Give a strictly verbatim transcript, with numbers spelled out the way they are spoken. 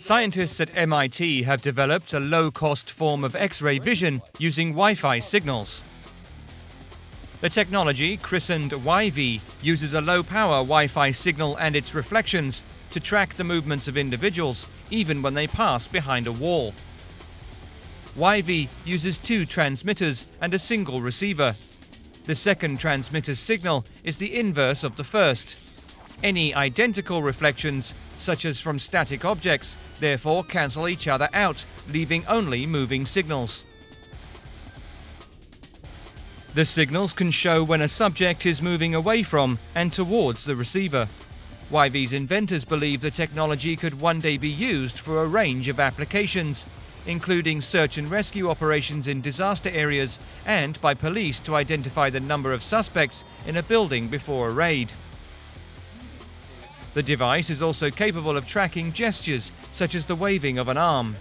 Scientists at M I T have developed a low-cost form of X-ray vision using Wi-Fi signals. The technology, christened Wi-V, uses a low-power Wi-Fi signal and its reflections to track the movements of individuals, even when they pass behind a wall. Wi-V uses two transmitters and a single receiver. The second transmitter's signal is the inverse of the first. Any identical reflections, such as from static objects, therefore cancel each other out, leaving only moving signals. The signals can show when a subject is moving away from and towards the receiver. Wi-V's inventors believe the technology could one day be used for a range of applications, including search and rescue operations in disaster areas and by police to identify the number of suspects in a building before a raid. The device is also capable of tracking gestures, such as the waving of an arm.